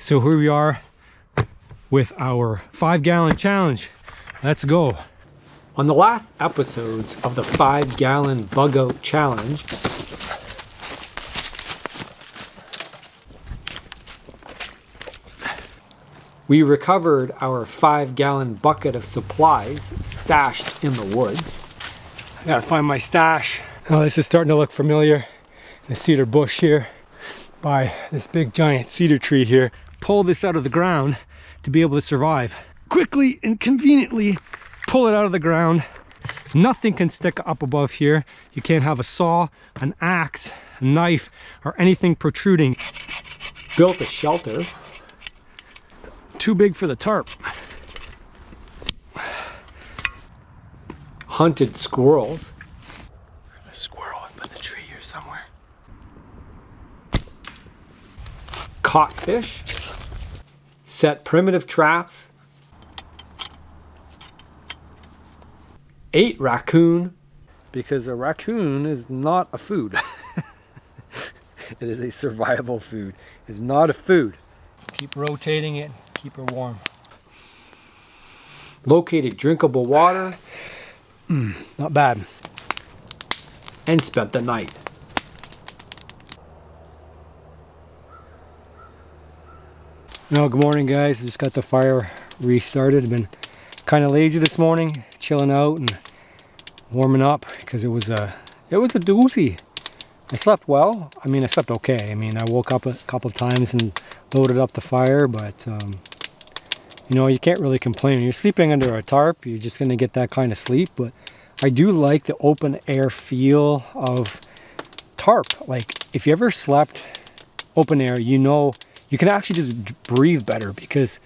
So here we are with our 5-gallon challenge. Let's go. On the last episodes of the 5-gallon bug out challenge, we recovered our 5-gallon bucket of supplies stashed in the woods. I gotta find my stash. Now this is starting to look familiar. The cedar bush here by this big giant cedar tree here. Pull this out of the ground to be able to survive. Quickly and conveniently pull it out of the ground. Nothing can stick up above here. You can't have a saw, an axe, a knife, or anything protruding. Built a shelter. Too big for the tarp. Hunted squirrels. There's a squirrel up in the tree here somewhere. Caught fish. Set primitive traps. Ate raccoon. Because a raccoon is not a food. It is a survival food. It's not a food. Keep rotating it. Keep her warm. Located drinkable water. Not bad. And spent the night. Now, good morning, guys. I just got the fire restarted. I've been kind of lazy this morning, chilling out and warming up because it was a doozy. I slept well. I mean, I slept okay. I mean, I woke up a couple of times and loaded up the fire, but you know, you can't really complain. When you're sleeping under a tarp, you're just gonna get that kind of sleep, but I do like the open air feel of tarp. Like, if you ever slept open air, you know, you can actually just breathe better because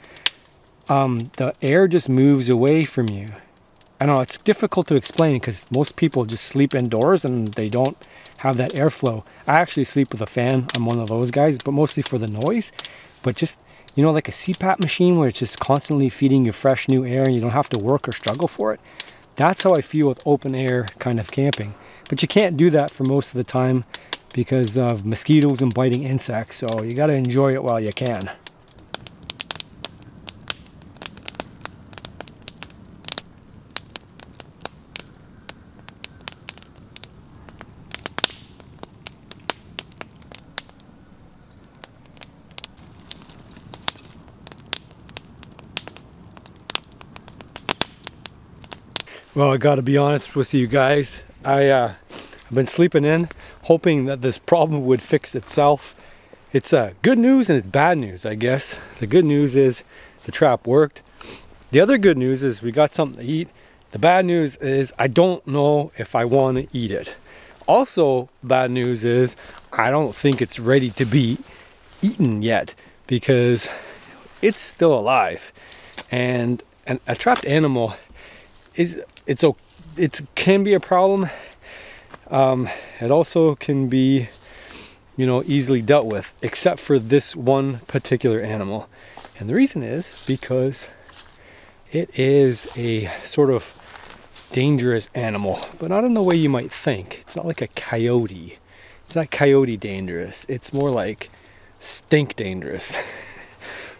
the air just moves away from you. I know it's difficult to explain because most people just sleep indoors and they don't have that airflow. I actually sleep with a fan. I'm one of those guys, but mostly for the noise. But just, you know, like a CPAP machine where it's just constantly feeding you fresh new air and you don't have to work or struggle for it. That's how I feel with open air kind of camping. But you can't do that for most of the time because of mosquitoes and biting insects. So you got to enjoy it while you can. Well, I gotta be honest with you guys, I've been sleeping in, hoping that this problem would fix itself. It's good news and it's bad news, I guess. The good news is the trap worked. The other good news is we got something to eat. The bad news is I don't know if I want to eat it. Also, bad news is I don't think it's ready to be eaten yet because it's still alive. And a trapped animal is... It can be a problem. It also can be, you know, easily dealt with, except for this one particular animal. And the reason is because it is a sort of dangerous animal, but not in the way you might think. It's not like a coyote. It's not coyote dangerous. It's more like stink dangerous.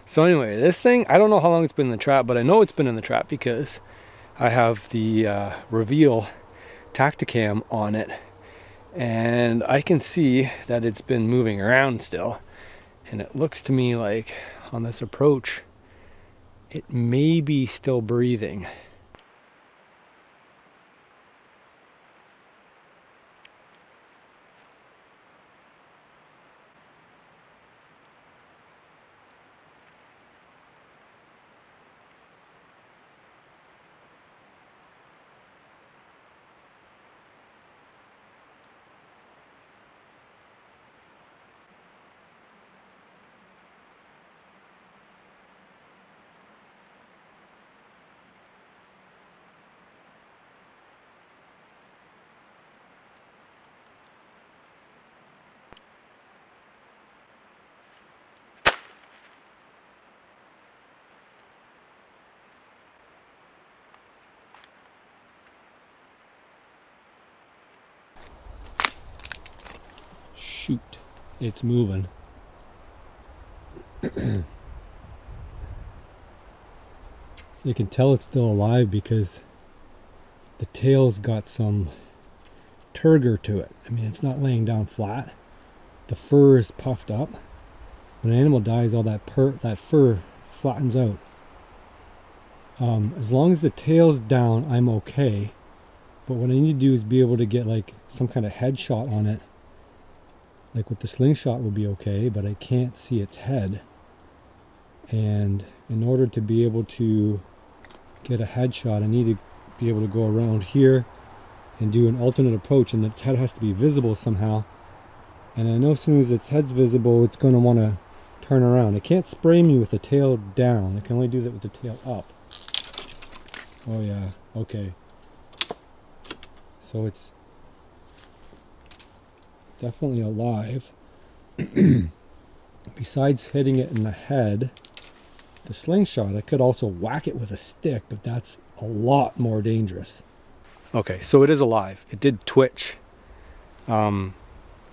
So anyway, this thing, I don't know how long it's been in the trap, but I know it's been in the trap because I have the Reveal Tactacam on it and I can see that it's been moving around still, and it looks to me like on this approach it may be still breathing. Shoot, it's moving. You can tell it's still alive because the tail's got some turgor to it. I mean, it's not laying down flat. The fur is puffed up. When an animal dies, all that fur flattens out. As long as the tail's down, I'm okay. But what I need to do is be able to get like some kind of headshot on it. Like with the slingshot will be okay, but I can't see its head. And in order to be able to get a headshot, I need to be able to go around here and do an alternate approach, and its head has to be visible somehow. And I know as soon as its head's visible, it's going to want to turn around. It can't spray me with the tail down. It can only do that with the tail up. Oh yeah, okay. So it's definitely alive. Besides hitting it in the head, the slingshot, I could also whack it with a stick, but that's a lot more dangerous. Okay, so it is alive. It did twitch. It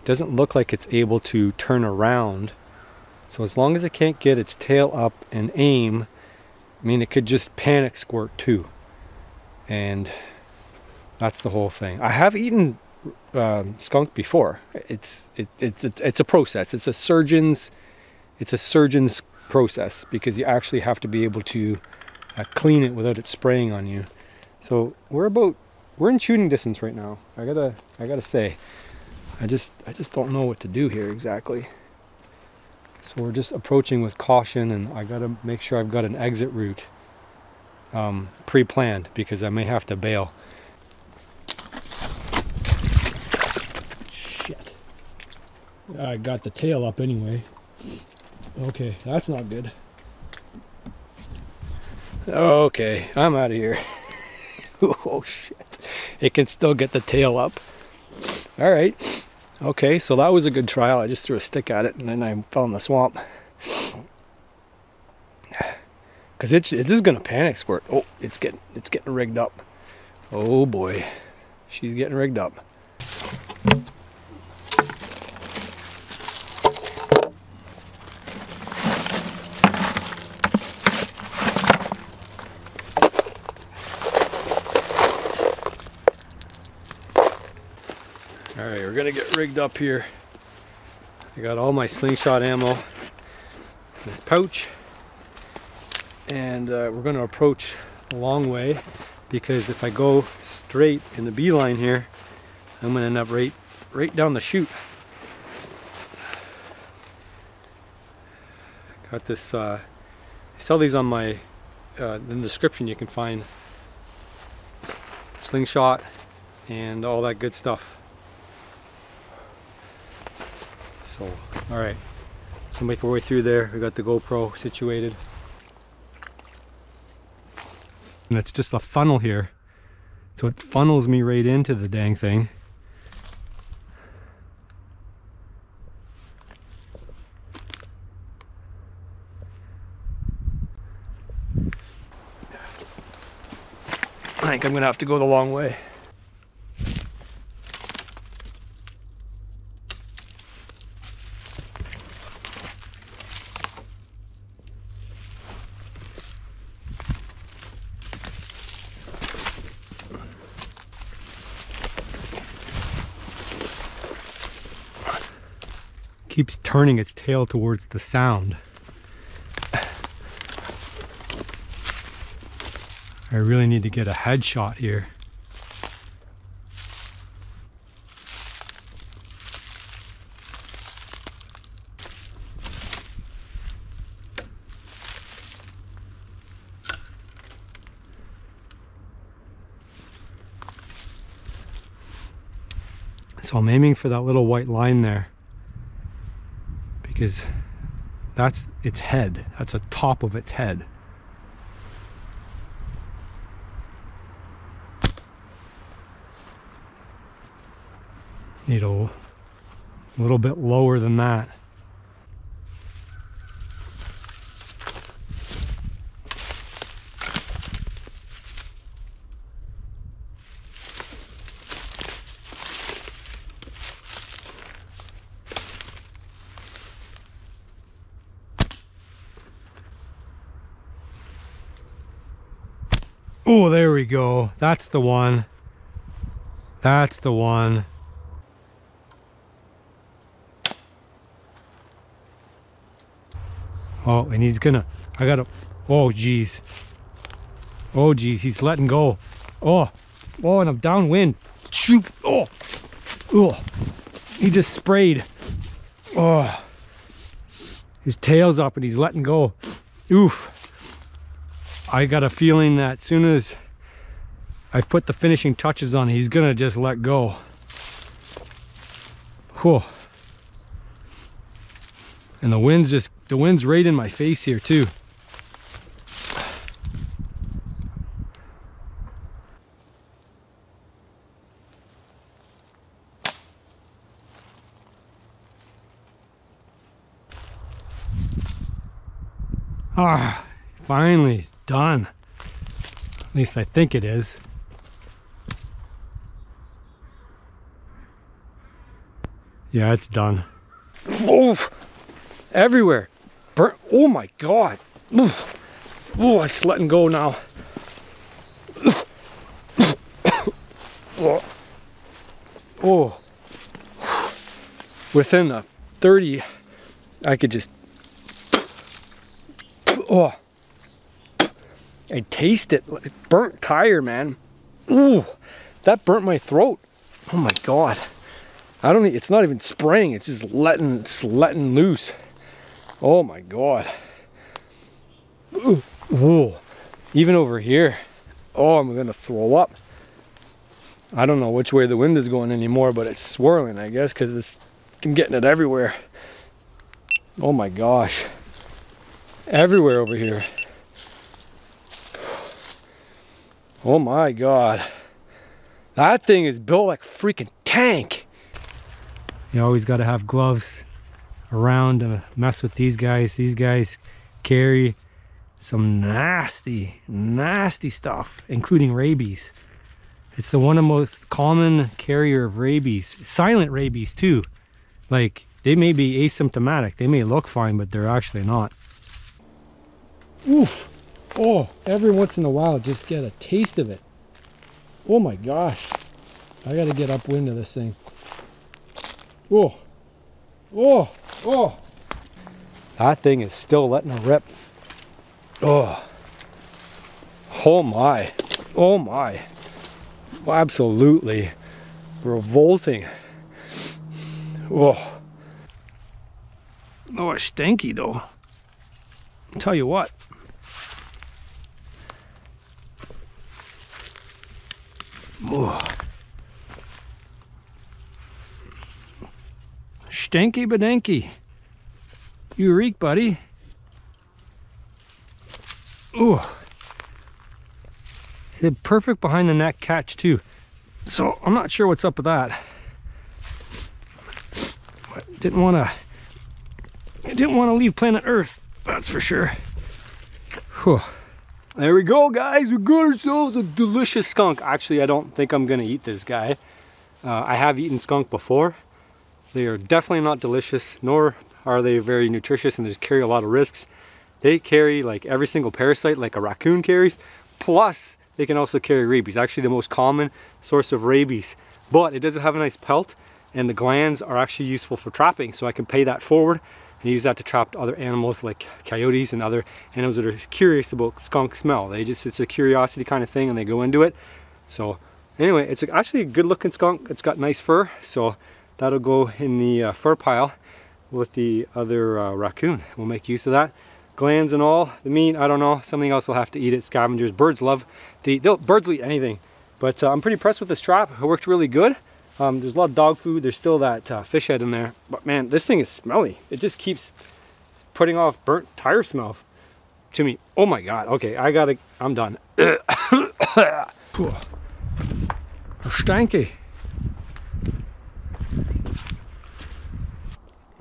doesn't look like it's able to turn around. So as long as it can't get its tail up and aim, I mean, it could just panic squirt too. And that's the whole thing. I have eaten skunk before. It's a process. It's a surgeon's process, because you actually have to be able to clean it without it spraying on you. So we're in shooting distance right now. I gotta say, I just don't know what to do here exactly. So we're just approaching with caution, and I gotta make sure I've got an exit route pre-planned, because I may have to bail. Shit. I got the tail up anyway. Okay, that's not good. Okay, I'm out of here. Oh shit, it can still get the tail up. All right, okay, so that was a good trial. I just threw a stick at it and then I fell in the swamp, because it's just gonna panic squirt. Oh, it's getting rigged up. Oh boy, she's getting rigged up. Alright, we're gonna get rigged up here. I got all my slingshot ammo in this pouch, and we're gonna approach a long way, because if I go straight in the beeline here, I'm gonna end up right down the chute. Got this, I sell these on my, in the description you can find slingshot and all that good stuff. So, all right, let's make our way through there. We got the GoPro situated. And it's just a funnel here. So it funnels me right into the dang thing. I think I'm gonna have to go the long way. Keeps turning its tail towards the sound. I really need to get a headshot here. So I'm aiming for that little white line there. Because that's its head. That's the top of its head. Need a little bit lower than that. Oh, there we go. That's the one. That's the one. Oh, and he's gonna, I gotta, oh geez. Oh geez, he's letting go. Oh, oh, and I'm downwind. Shoot, oh, oh, he just sprayed. Oh, his tail's up and he's letting go. Oof. I got a feeling that as soon as I put the finishing touches on, he's gonna just let go. Whoa. And the wind's right in my face here too. Ah, finally it's done. At least I think it is. Yeah, it's done. Oof. Everywhere. Burn. Oh my god. Oof. Oh, it's letting go now. Oh. Within the 30, I could just... Oh. I taste it. Burnt tire, man. Ooh. That burnt my throat. Oh my god. I don't, it's not even spraying. It's just letting loose. Oh my god. Ooh, whoa. Even over here. Oh, I'm gonna throw up. I don't know which way the wind is going anymore, but it's swirling, I guess, because I'm getting it everywhere. Oh my gosh. Everywhere over here. Oh my god. That thing is built like a freaking tank. You always gotta have gloves around to mess with these guys. These guys carry some nasty, nasty stuff, including rabies. It's the one of the most common carrier of rabies, silent rabies too. Like, they may be asymptomatic, they may look fine, but they're actually not. Oof. Oh, every once in a while just get a taste of it. Oh my gosh, I gotta get upwind of this thing. Oh, oh, oh, that thing is still letting it rip. Oh, oh my, oh my, absolutely revolting. Oh, oh, it's stinky though. I'll tell you what. Oh. Stinky bedenky. You reek, buddy. Ooh. It's a perfect behind the neck catch too. So I'm not sure what's up with that. But I didn't wanna leave planet Earth, that's for sure. Whew. There we go, guys. We got ourselves a delicious skunk. Actually, I don't think I'm gonna eat this guy. I have eaten skunk before. They are definitely not delicious, nor are they very nutritious, and they just carry a lot of risks. They carry like every single parasite like a raccoon carries, plus they can also carry rabies. Actually the most common source of rabies. But it doesn't have a nice pelt, and the glands are actually useful for trapping, so I can pay that forward and use that to trap other animals like coyotes and other animals that are curious about skunk smell. They just, it's a curiosity kind of thing and they go into it. So anyway, it's actually a good looking skunk. It's got nice fur, so that'll go in the fur pile with the other raccoon. We'll make use of that. Glands and all, the meat, I don't know. Something else will have to eat it. Scavengers, birds love to eat. Birds will eat anything. But I'm pretty impressed with this trap. It worked really good. There's a lot of dog food. There's still that fish head in there, but man, this thing is smelly. It just keeps putting off burnt tire smell to me. Oh my god. Okay, I'm done. Stanky.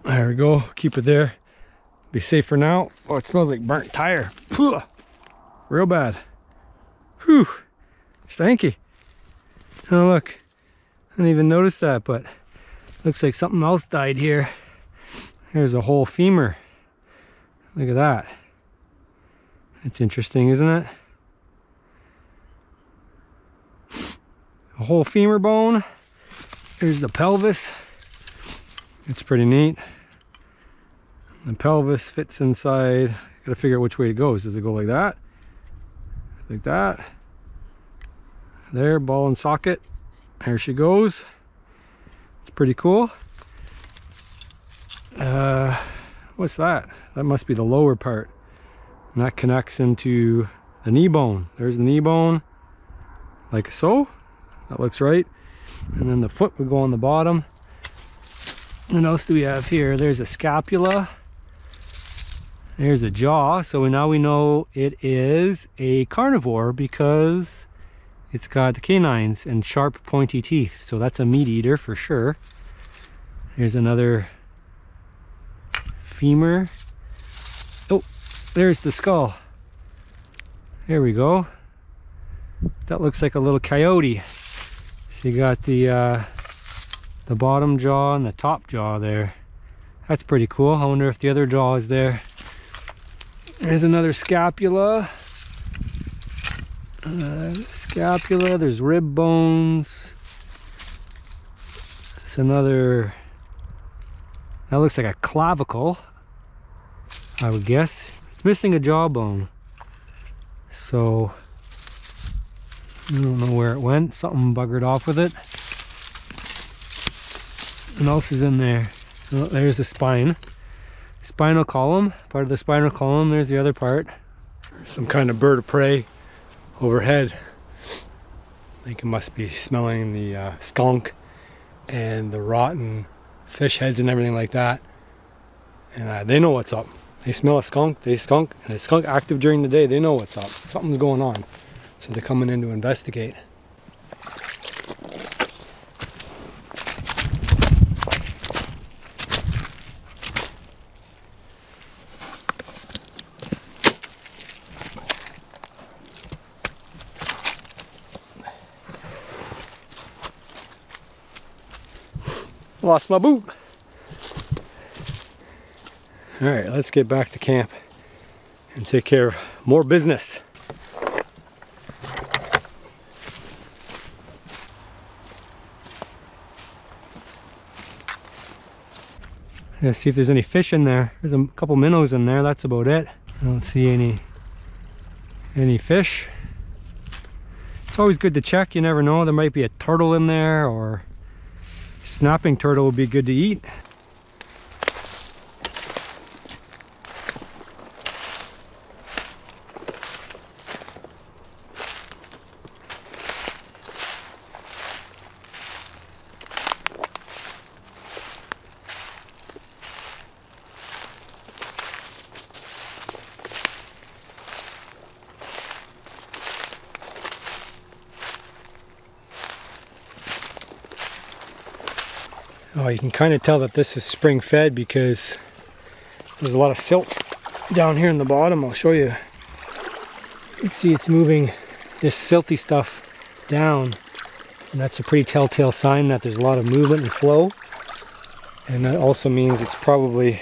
There we go. Keep it there. Be safe for now. Oh, it smells like burnt tire. Real bad. Whew. Stanky. Oh look. I didn't even notice that, but looks like something else died here. There's a whole femur. Look at that. It's interesting, isn't it? a whole femur bone. Here's the pelvis. It's pretty neat. The pelvis fits inside. Gotta figure out which way it goes. Does it go like that? Like that? There, ball and socket. There she goes. It's pretty cool. What's that? That must be the lower part. And that connects into the knee bone. There's the knee bone, like so. That looks right. And then the foot would go on the bottom. What else do we have here? There's a scapula. There's a jaw. So now we know it is a carnivore because it's got canines and sharp pointy teeth. So that's a meat eater for sure. Here's another femur. Oh, there's the skull. There we go. That looks like a little coyote. So you got the bottom jaw and the top jaw there. That's pretty cool. I wonder if the other jaw is there. There's another scapula. Scapula, there's rib bones. It's another, that looks like a clavicle, I would guess. It's missing a jawbone. So, I don't know where it went. Something buggered off with it. What else is in there? Oh, there's the spine. Spinal column, part of the spinal column. There's the other part. Some kind of bird of prey overhead. I think it must be smelling the skunk and the rotten fish heads and everything like that, and they know what's up. They smell a skunk, they skunk, and a skunk active during the day, they know what's up. Something's going on, so they're coming in to investigate. Lost my boot. All right, let's get back to camp and take care of more business. Let's see if there's any fish in there. There's a couple minnows in there, that's about it. I don't see any fish. It's always good to check, you never know. There might be a turtle in there, or snapping turtle would be good to eat. Oh, you can kind of tell that this is spring fed because there's a lot of silt down here in the bottom. I'll show you. Let's see, it's moving this silty stuff down, and that's a pretty telltale sign that there's a lot of movement and flow, and that also means it's probably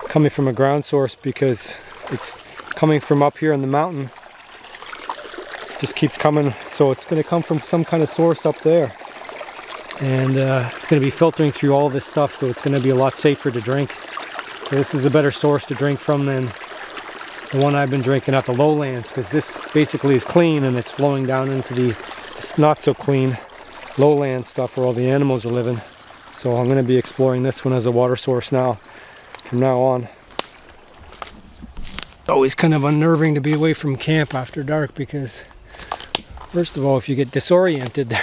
coming from a ground source because it's coming from up here in the mountain. It just keeps coming, so it's going to come from some kind of source up there. And it's going to be filtering through all this stuff, so it's going to be a lot safer to drink. So this is a better source to drink from than the one I've been drinking at the lowlands, because this basically is clean and it's flowing down into the not so clean lowland stuff where all the animals are living. So I'm going to be exploring this one as a water source now, from now on. It's always kind of unnerving to be away from camp after dark because, first of all, if you get disoriented,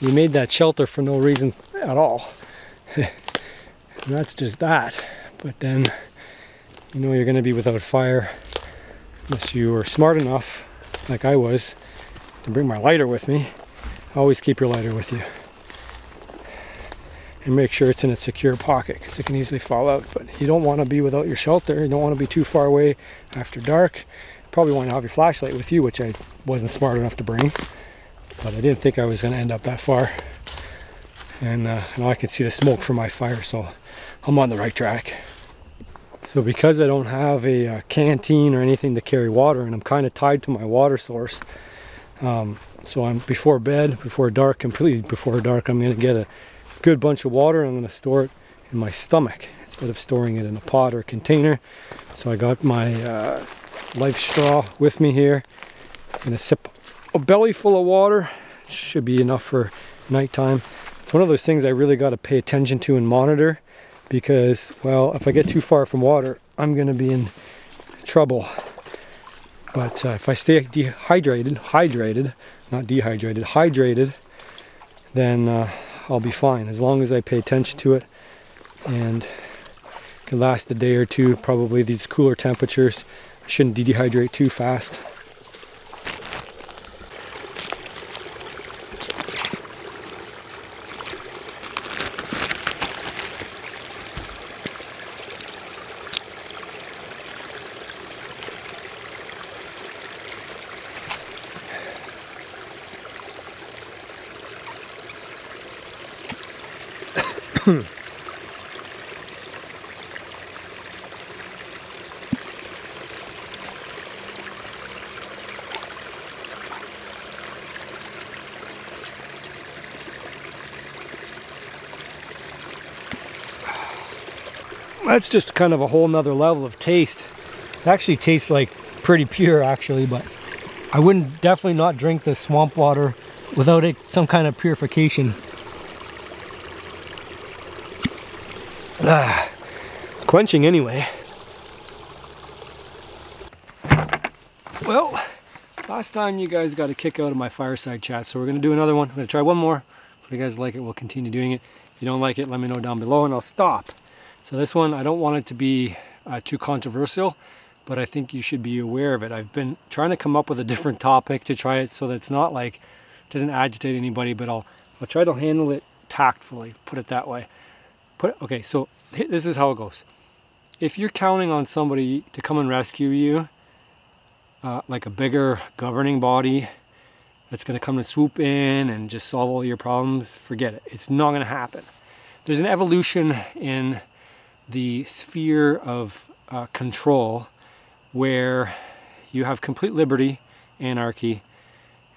you made that shelter for no reason at all. And that's just that. But then, you know you're going to be without fire unless you were smart enough, like I was, to bring my lighter with me. Always keep your lighter with you. And make sure it's in a secure pocket because it can easily fall out. But you don't want to be without your shelter. You don't want to be too far away after dark. You probably want to have your flashlight with you, which I wasn't smart enough to bring. But I didn't think I was going to end up that far. And now I can see the smoke from my fire, so I'm on the right track. So because I don't have a canteen or anything to carry water, and I'm kind of tied to my water source, So I'm before bed, before dark, completely before dark, I'm going to get a good bunch of water and I'm going to store it in my stomach instead of storing it in a pot or a container. So I got my life straw with me here. I'm going to sip a belly full of water. Should be enough for nighttime. It's one of those things I really got to pay attention to and monitor, because, well, if I get too far from water, I'm going to be in trouble. But if I stay hydrated, then I'll be fine, as long as I pay attention to it, and it can last a day or two, probably these cooler temperatures. I shouldn't dehydrate too fast. That's just kind of a whole nother level of taste. It actually tastes like pretty pure actually, but I wouldn't, definitely not drink this swamp water without it, some kind of purification. It's quenching anyway. Well, last time you guys got a kick out of my fireside chat, so we're going to do another one. I'm going to try one more. If you guys like it, we'll continue doing it. If you don't like it, let me know down below and I'll stop. So this one, I don't want it to be too controversial, but I think you should be aware of it. I've been trying to come up with a different topic to try it so that it's not like, it doesn't agitate anybody, but I'll try to handle it tactfully, put it that way. Okay, so this is how it goes. If you're counting on somebody to come and rescue you, like a bigger governing body that's going to come and swoop in and just solve all your problems, forget it. It's not going to happen. There's an evolution in the sphere of control where you have complete liberty, anarchy,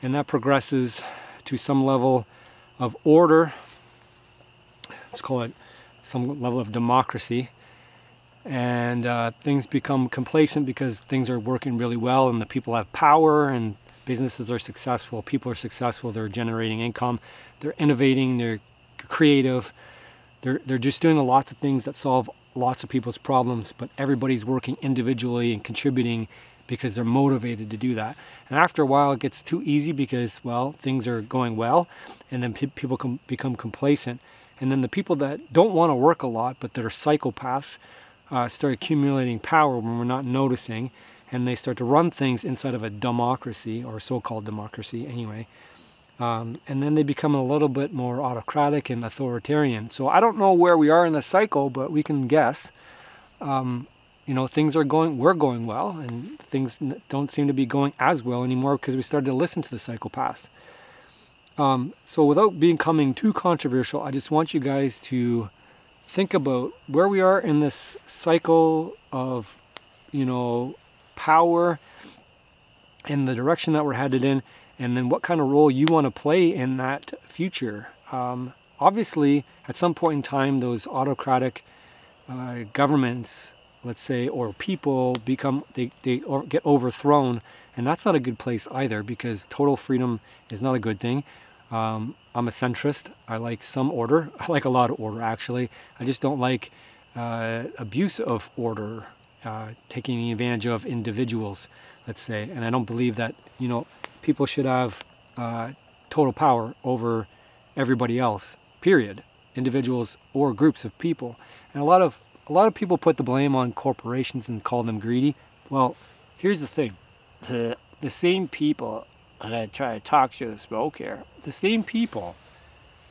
and that progresses to some level of order. Let's call it some level of democracy, and things become complacent because things are working really well and the people have power and businesses are successful, people are successful, they're generating income, they're innovating, they're creative, they're just doing lots of things that solve lots of people's problems, but everybody's working individually and contributing because they're motivated to do that. And after a while it gets too easy because, well, things are going well, and then people can become complacent. And then the people that don't want to work a lot, but they're psychopaths, start accumulating power when we're not noticing, and they start to run things inside of a democracy, or so-called democracy anyway. And then they become a little bit more autocratic and authoritarian. So I don't know where we are in the cycle, but we can guess. You know, things are going, we're going well, and things don't seem to be going as well anymore because we started to listen to the psychopaths. So without becoming too controversial, I just want you guys to think about where we are in this cycle of, you know, power and the direction that we're headed in, and then what kind of role you want to play in that future. Obviously, at some point in time, those autocratic governments, let's say, or people become, they get overthrown, and that's not a good place either, because total freedom is not a good thing. I'm a centrist. I like some order. I like a lot of order, actually. I just don't like abuse of order, taking advantage of individuals, let's say. And I don't believe that, you know, people should have total power over everybody else, period. Individuals or groups of people. And a lot of people put the blame on corporations and call them greedy. Well, here's the thing. The same people, and I try to talk through the smoke here, the same people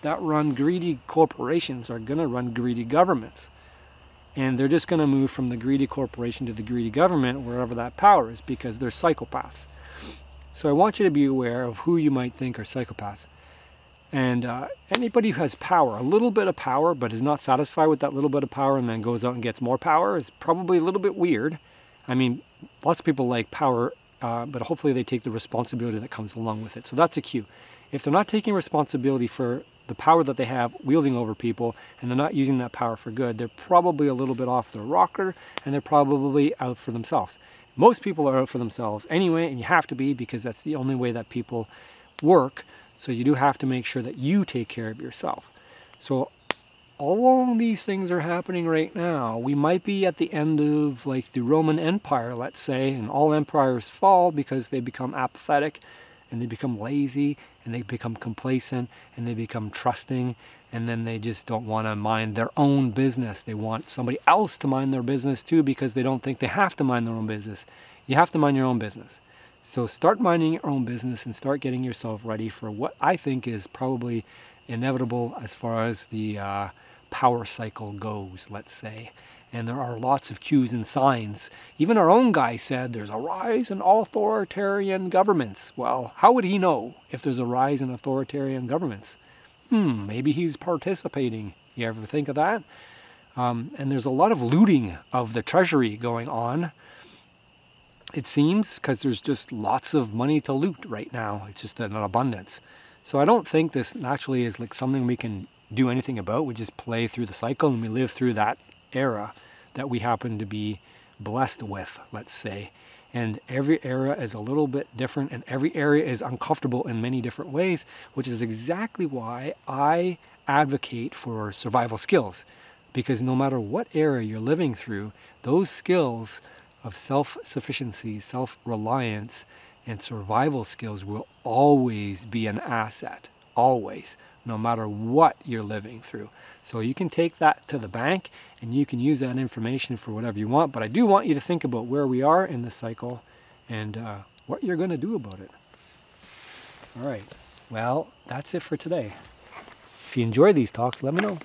that run greedy corporations are going to run greedy governments. And they're just going to move from the greedy corporation to the greedy government, wherever that power is, because they're psychopaths. So I want you to be aware of who you might think are psychopaths. And anybody who has power, a little bit of power, but is not satisfied with that little bit of power and then goes out and gets more power is probably a little bit weird. I mean, lots of people like power but hopefully they take the responsibility that comes along with it. So that's a cue. If they're not taking responsibility for the power that they have wielding over people, and they're not using that power for good, they're probably a little bit off their rocker, and they're probably out for themselves. Most people are out for themselves anyway, and you have to be, because that's the only way that people work. So you do have to make sure that you take care of yourself. So all these things are happening right now. We might be at the end of like the Roman Empire, let's say, and all empires fall because they become apathetic, and they become lazy, and they become complacent, and they become trusting, and then they just don't want to mind their own business. They want somebody else to mind their business too, because they don't think they have to mind their own business. You have to mind your own business. So start minding your own business and start getting yourself ready for what I think is probably inevitable as far as the power cycle goes, let's say. And there are lots of cues and signs. Even our own guy said there's a rise in authoritarian governments. Well, how would he know if there's a rise in authoritarian governments? Maybe he's participating. You ever think of that? And there's a lot of looting of the treasury going on, it seems, because there's just lots of money to loot right now. It's just an abundance. So I don't think this naturally is like something we can do anything about. We just play through the cycle and we live through that era that we happen to be blessed with, let's say. And every era is a little bit different, and every area is uncomfortable in many different ways, which is exactly why I advocate for survival skills. Because no matter what era you're living through, those skills of self-sufficiency, self-reliance, and survival skills will always be an asset, always, no matter what you're living through. So you can take that to the bank, and you can use that information for whatever you want. But I do want you to think about where we are in this cycle and what you're going to do about it. All right. Well, that's it for today. If you enjoy these talks, let me know.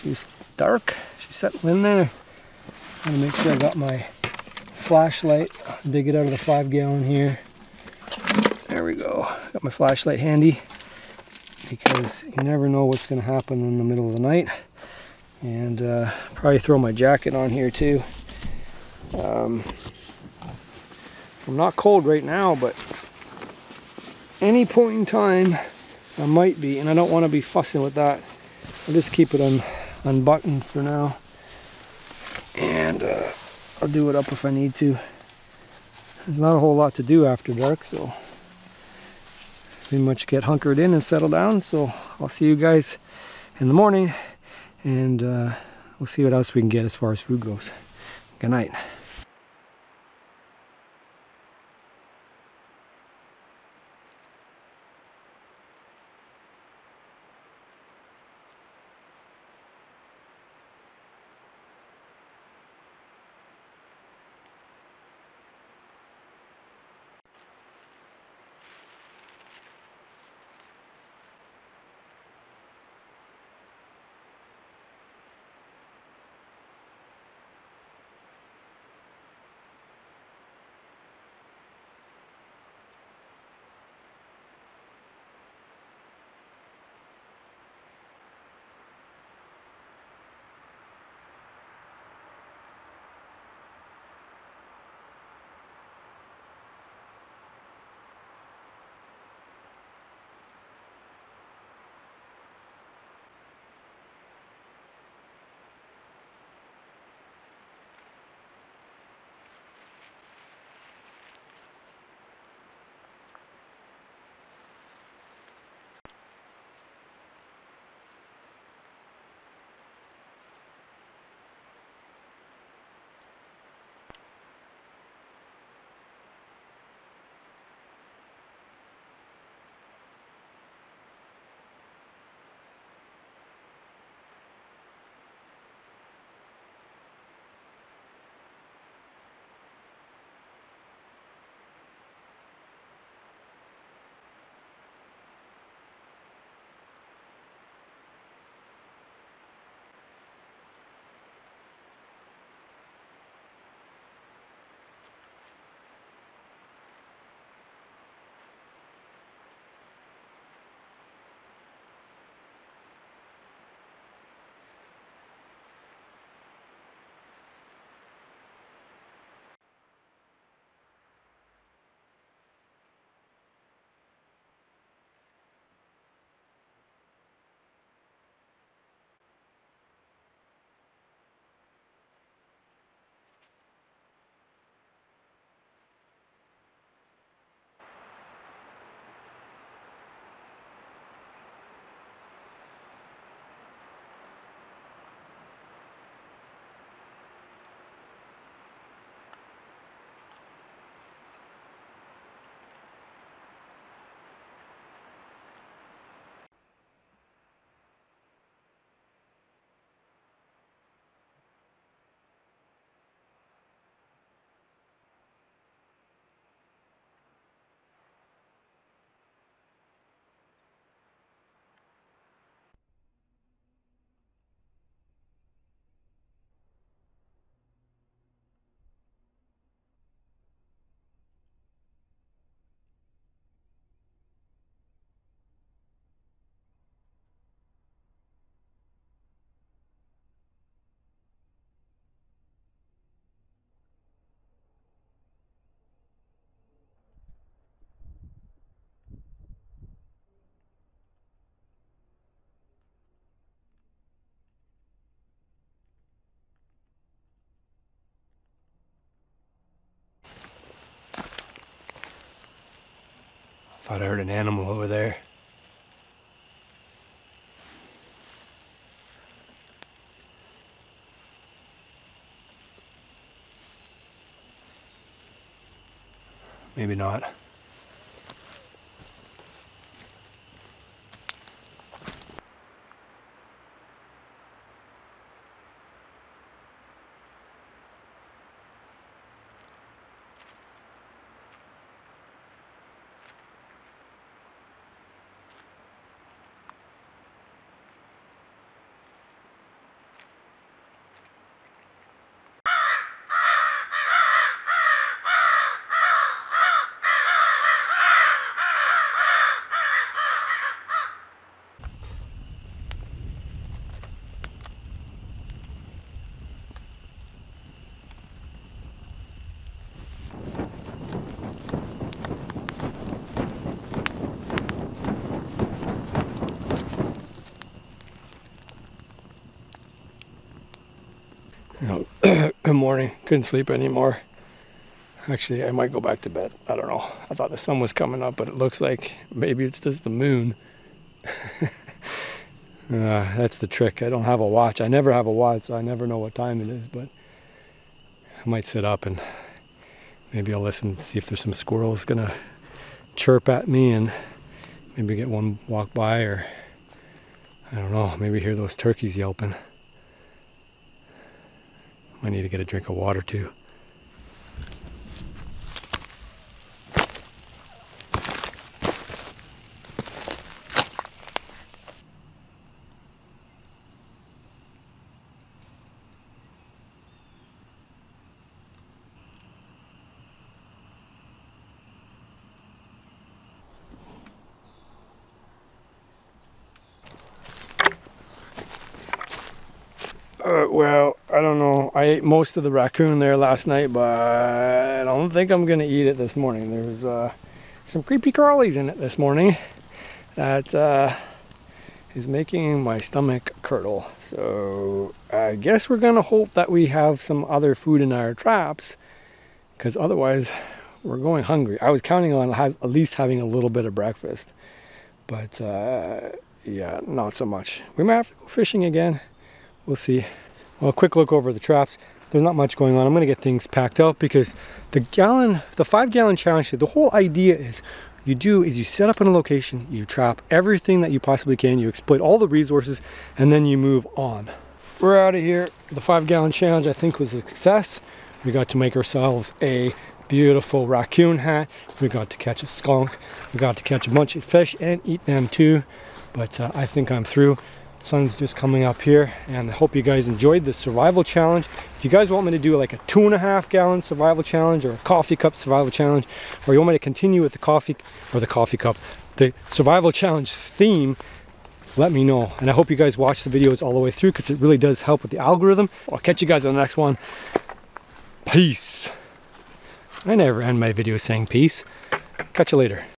She's dark. She's settling in there. I'm gonna make sure I got my flashlight. Dig it out of the 5 gallon here. There we go. Got my flashlight handy, because you never know what's gonna happen in the middle of the night. And probably throw my jacket on here too. I'm not cold right now, but any point in time I might be, and I don't want to be fussing with that. I'll just keep it unbuttoned for now. And I'll do it up if I need to. There's not a whole lot to do after dark, so pretty much get hunkered in and settle down. So I'll see you guys in the morning, and we'll see what else we can get as far as food goes. Good night. Thought I heard an animal over there. Maybe not. Good morning. Couldn't sleep anymore. Actually, I might go back to bed. I don't know. I thought the sun was coming up, but it looks like maybe it's just the moon. That's the trick. I don't have a watch. I never have a watch, so I never know what time it is, but I might sit up and maybe I'll listen and see if there's some squirrels gonna chirp at me and maybe get one walk by, or I don't know, maybe hear those turkeys yelping. I need to get a drink of water too. Well, I don't know. I ate most of the raccoon there last night, but I don't think I'm going to eat it this morning. There was some creepy crawlies in it this morning that is making my stomach curdle. So I guess we're going to hope that we have some other food in our traps, because otherwise we're going hungry. I was counting on at least having a little bit of breakfast, but yeah, not so much. We might have to go fishing again. We'll see. Well, a quick look over the traps. There's not much going on. I'm going to get things packed up because the 5-gallon challenge, the whole idea is you set up in a location, you trap everything that you possibly can, you exploit all the resources, and then you move on. We're out of here. The 5-gallon challenge, I think, was a success. We got to make ourselves a beautiful raccoon hat. We got to catch a skunk. We got to catch a bunch of fish and eat them too. But I think I'm through. Sun's just coming up here, and I hope you guys enjoyed the survival challenge. If you guys want me to do like a 2.5-gallon survival challenge or a coffee cup survival challenge, or you want me to continue with the survival challenge theme, let me know. And I hope you guys watch the videos all the way through, because it really does help with the algorithm. I'll catch you guys on the next one. Peace. I never end my video saying peace. Catch you later.